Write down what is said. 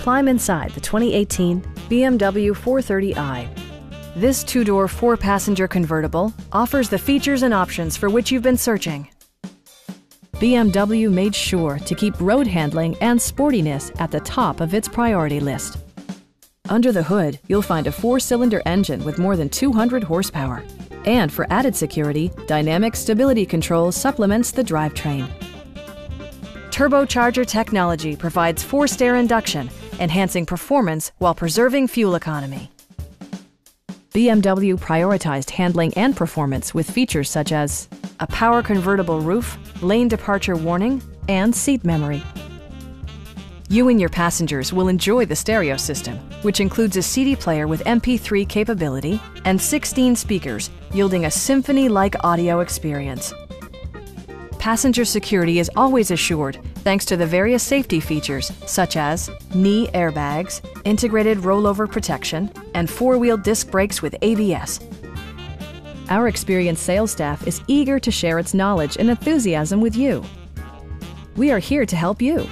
Climb inside the 2018 BMW 430i. This two-door, four-passenger convertible offers the features and options for which you've been searching. BMW made sure to keep road handling and sportiness at the top of its priority list. Under the hood, you'll find a four-cylinder engine with more than 200 horsepower. And for added security, Dynamic Stability Control supplements the drivetrain. Turbocharger technology provides forced air induction, enhancing performance while preserving fuel economy. BMW prioritized handling and performance with features such as a power convertible roof, lane departure warning, and seat memory. You and your passengers will enjoy the stereo system, which includes a CD player with MP3 capability and 16 speakers, yielding a symphony-like audio experience. Passenger security is always assured thanks to the various safety features such as knee airbags, integrated rollover protection, and four-wheel disc brakes with ABS. Our experienced sales staff is eager to share its knowledge and enthusiasm with you. We are here to help you.